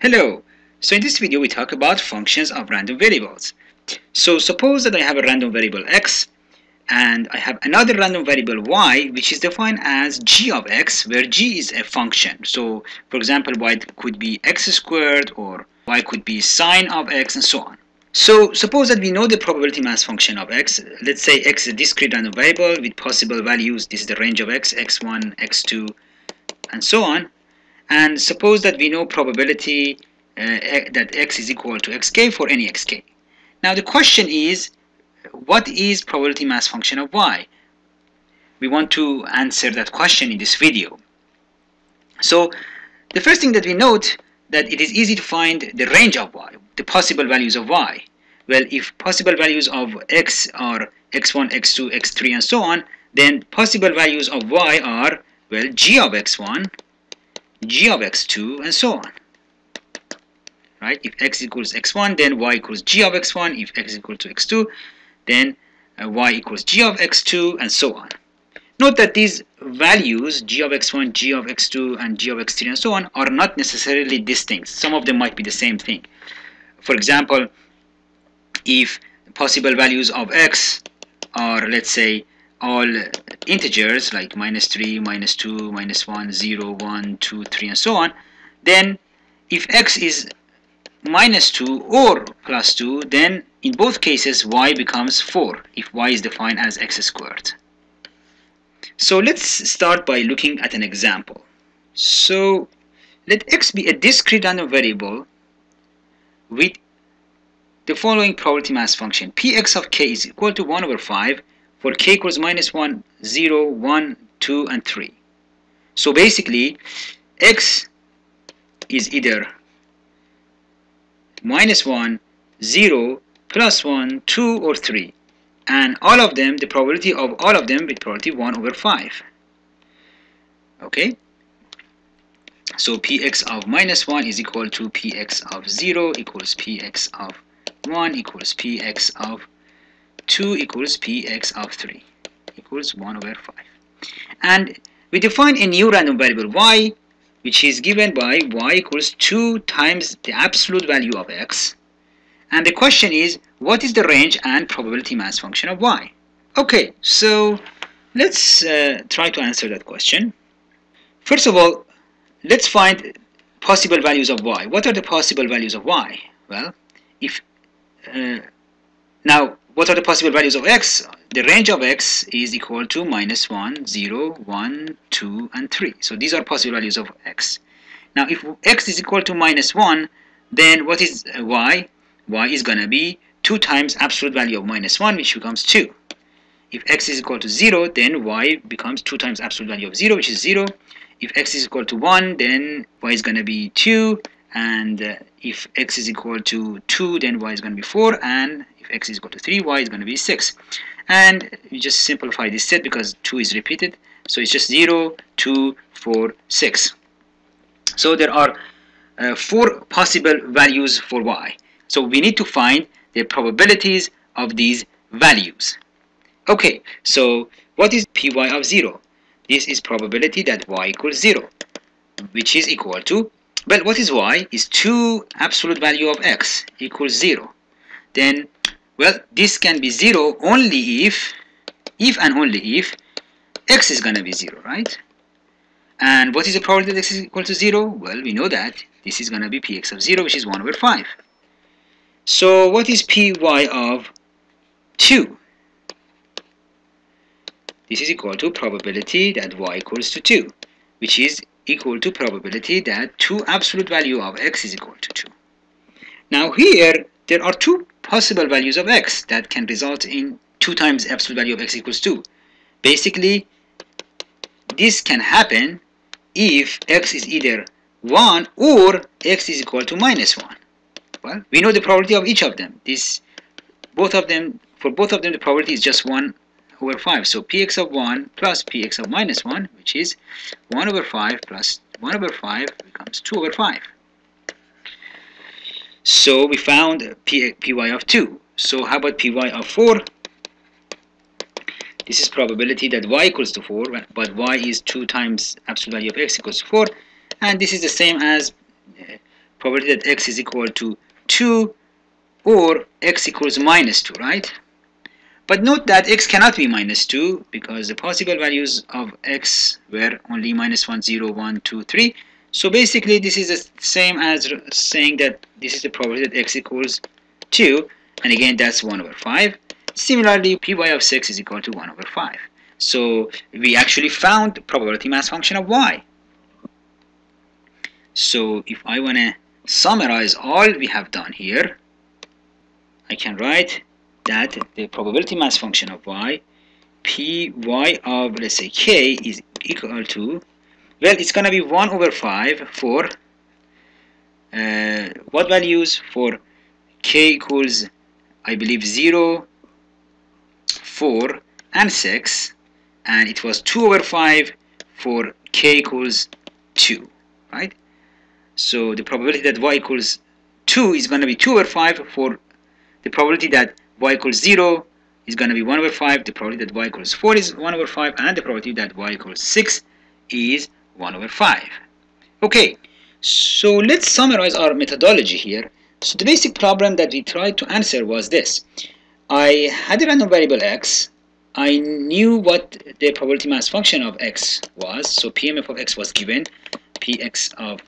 Hello, so in this video we talk about functions of random variables. So suppose that I have a random variable x and I have another random variable y which is defined as g of x, where g is a function. So for example, y could be x squared or y could be sine of x and so on. So suppose that we know the probability mass function of x. Let's say x is a discrete random variable with possible values. This is the range of x, x1, x2 and so on. And suppose that we know probability that x is equal to xk for any xk. Now the question is, what is probability mass function of y? We want to answer that question in this video. So the first thing that we note that it is easy to find the range of y, the possible values of y. Well, if possible values of x are x1, x2, x3 and so on, then possible values of y are, well, g of x1, g of x2 and so on, right? If x equals x1, then y equals g of x1. If x equals to x2, then y equals g of x2 and so on. Note that these values, g of x1, g of x2 and g of x3 and so on, are not necessarily distinct. Some of them might be the same thing. For example, if possible values of x are, let's say, all integers like -3, -2, -1, 0, 1, 2, 3 and so on, then if x is -2 or +2, then in both cases y becomes 4 if y is defined as x squared. So let's start by looking at an example. So let x be a discrete random variable with the following probability mass function. Px of k is equal to 1/5 for k equals -1, 0, 1, 2, and 3. So basically, x is either -1, 0, +1, 2, or 3. And all of them, the probability of all of them with probability 1/5. Okay? So px of -1 is equal to px of 0 equals px of 1 equals px of 2 equals px of 3 equals 1/5. And we define a new random variable y, which is given by y equals 2 times the absolute value of x. And the question is, what is the range and probability mass function of y? Okay, so let's try to answer that question. First of all, let's find possible values of y. What are the possible values of y? Well, if now, what are the possible values of x? The range of x is equal to -1, 0, 1, 2, and 3. So these are possible values of x. Now, if x is equal to -1, then what is y? Y is going to be 2 times absolute value of -1, which becomes 2. If x is equal to 0, then y becomes 2 times absolute value of 0, which is 0. If x is equal to 1, then y is going to be 2. And if x is equal to 2, then y is going to be 4. And if x is equal to 3, y is going to be 6. And you just simplify this set because 2 is repeated. So it's just 0, 2, 4, 6. So there are 4 possible values for y. So we need to find the probabilities of these values. Okay, so what is py of 0? This is probability that y equals 0, which is equal to, well, what is y? Is 2 absolute value of x equals 0. Then, well, this can be 0 only if x is going to be 0, right? And what is the probability that x is equal to 0? Well, we know that this is going to be px of 0, which is 1/5. So what is py of 2? This is equal to probability that y equals to 2, which is equal to probability that 2 absolute value of x is equal to 2. Now here, there are 2 possible values of x that can result in 2 times absolute value of x equals 2. Basically, this can happen if x is either 1 or x is equal to -1. Well, we know the probability of each of them. For both of them, the probability is just 1/5. So px of 1 plus px of -1, which is 1/5 plus 1/5 becomes 2/5. So we found py of 2. So how about py of 4? This is probability that y equals to 4, but y is 2 times absolute value of x equals to 4, and this is the same as probably that x is equal to 2 or x equals minus 2, right? But note that x cannot be minus 2 because the possible values of x were only minus 1, 0, 1, 2, 3. So basically this is the same as saying that this is the probability that x equals 2, and again that's 1 over 5. Similarly, py of 6 is equal to 1 over 5. So we actually found the probability mass function of y. So if I want to summarize all we have done here, I can write that the probability mass function of y, py of, let's say, k, is equal to, well, it's going to be 1 over 5 for what values? For k equals, I believe, 0, 4, and 6, and it was 2 over 5 for k equals 2, right? So the probability that y equals 2 is going to be 2 over 5 for the probability that y equals 0 is going to be 1 over 5, the probability that y equals 4 is 1 over 5, and the probability that y equals 6 is 1 over 5. Okay, so let's summarize our methodology here. So the basic problem that we tried to answer was this. I had a random variable x, I knew what the probability mass function of x was, so PMF of x was given, px of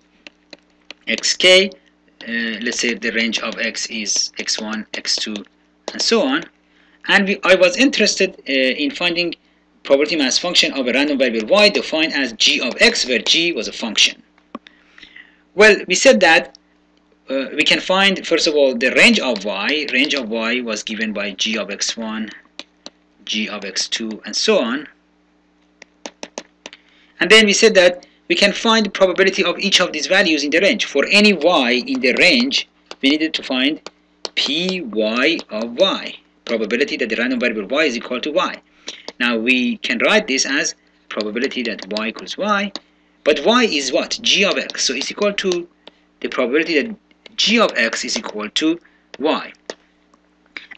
xk, let's say the range of x is x1, x2, and so on, and I was interested in finding probability mass function of a random variable y defined as g of x, where g was a function. Well, we said that we can find, first of all, the range of y. Range of y was given by g of x1, g of x2, and so on. And then we said that we can find the probability of each of these values in the range. For any y in the range, we needed to find py of y, probability that the random variable y is equal to y. Now we can write this as probability that y equals y, but y is what? G of x, so it's equal to the probability that g of x is equal to y.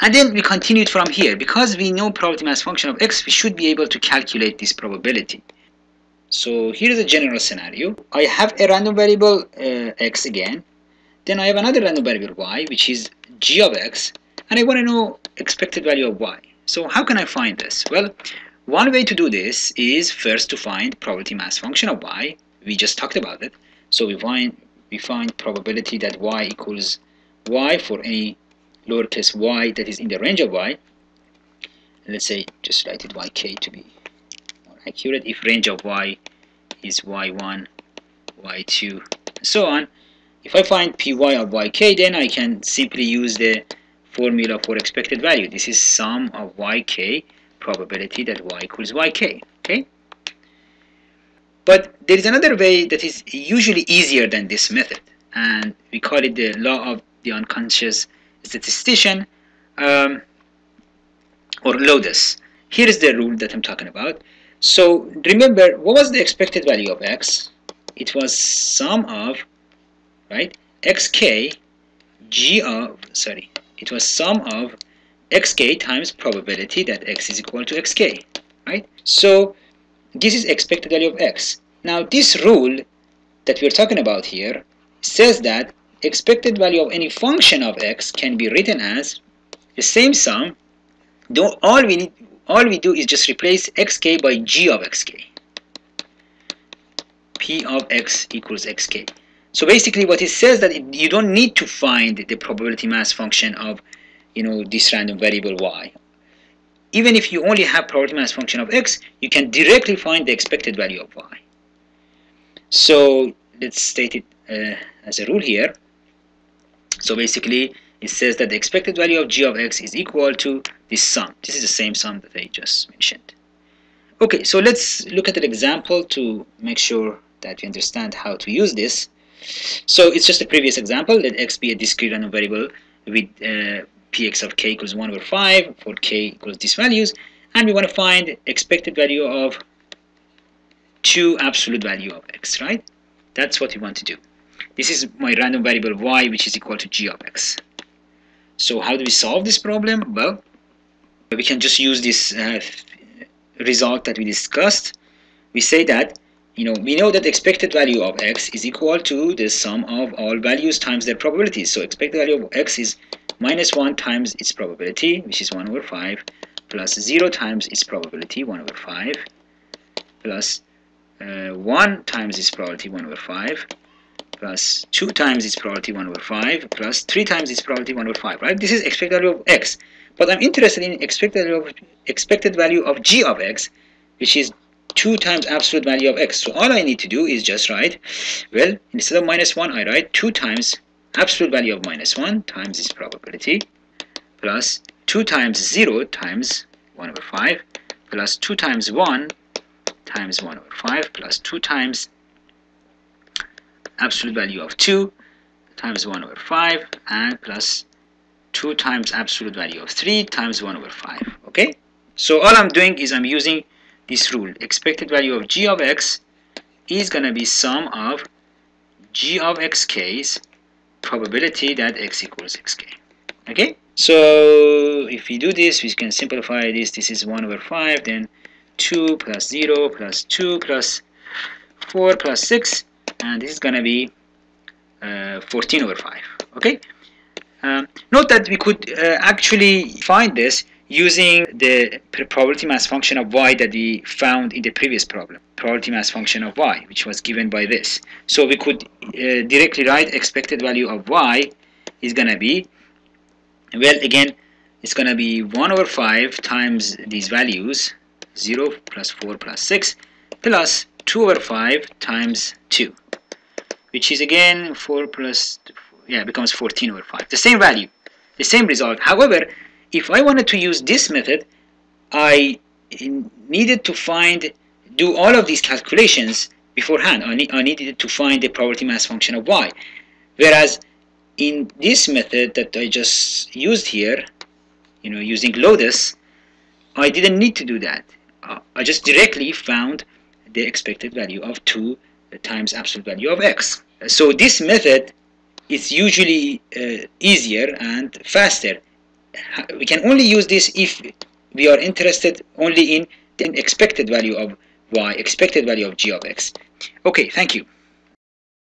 And then we continued from here. Because we know probability mass function of x, we should be able to calculate this probability. So here is a general scenario. I have a random variable x again, then I have another random variable y, which is g of x, and I want to know expected value of y. So how can I find this? Well, one way to do this is first to find probability mass function of y. We just talked about it. So we find probability that y equals y for any lowercase y that is in the range of y. Let's say, just write it yk to be more accurate. If range of y is y1, y2, and so on. If I find py of yk, then I can simply use the formula for expected value. This is sum of yk, probability that y equals yk, okay? But there is another way that is usually easier than this method, and we call it the law of the unconscious statistician, or LODES. Here is the rule that I'm talking about. So remember, what was the expected value of x? It was sum of, right, xk, g of, sorry, it was sum of xk times probability that x is equal to xk, right? So this is expected value of x. Now this rule that we're talking about here says that expected value of any function of x can be written as the same sum, though all we do is just replace xk by g of xk. P of x equals xk. So basically what it says that you don't need to find the probability mass function of, you know, this random variable y. Even if you only have probability mass function of x, you can directly find the expected value of y. So let's state it as a rule here. So basically it says that the expected value of g of x is equal to this sum. This is the same sum that I just mentioned. Okay, so let's look at an example to make sure that you understand how to use this. So it's just a previous example. Let x be a discrete random variable with px of k equals 1 over 5 for k equals these values, and we want to find expected value of 2 absolute value of x, right? That's what we want to do. This is my random variable y, which is equal to g of x. So how do we solve this problem? Well, we can just use this result that we discussed. We say that we know that expected value of x is equal to the sum of all values times their probabilities. So expected value of x is minus 1 times its probability, which is 1 over 5, plus 0 times its probability, 1 over 5, plus 1 times its probability, 1 over 5, plus 2 times its probability, 1 over 5, plus 3 times its probability, 1 over 5, right? This is expected value of x. But I'm interested in expected value of g of x, which is 2 times absolute value of x. So all I need to do is just write, well, instead of minus 1, I write 2 times absolute value of minus 1 times its probability, plus 2 times 0 times 1 over 5, plus 2 times 1 times 1 over 5, plus 2 times absolute value of 2 times 1 over 5, and plus 2 times absolute value of 3 times 1 over 5. Okay, so all I'm doing is I'm using this rule. Expected value of g of x is going to be sum of g of xk's probability that x equals xk. Okay, so if we do this, we can simplify this. This is 1 over 5, then 2 plus 0 plus 2 plus 4 plus 6, and this is going to be 14 over 5. Okay, note that we could actually find this using the probability mass function of y that we found in the previous problem, probability mass function of y, which was given by this. So we could directly write expected value of y is going to be, well, again, it's going to be 1 over 5 times these values, 0 plus 4 plus 6, plus 2 over 5 times 2, which is again 4 plus, yeah, becomes 14 over 5. The same value, the same result. However, if I wanted to use this method, I needed to do all of these calculations beforehand. I needed to find the probability mass function of y. Whereas in this method that I just used here, using Lotus, I didn't need to do that. I just directly found the expected value of 2 times absolute value of x. So this method is usually easier and faster. We can only use this if we are interested only in the expected value of y, expected value of g of x. Okay, thank you.